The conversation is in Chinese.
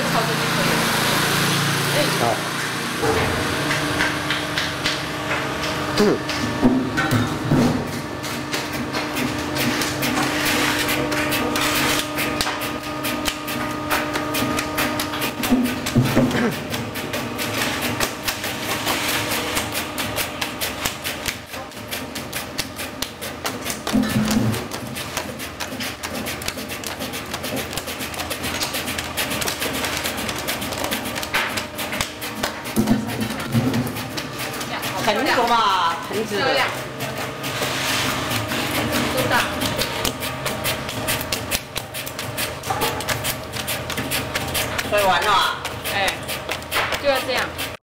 个操作就可以了。哎，好。盆子吧，盆子。热量。多大？摔完了啊？哎，就要这样。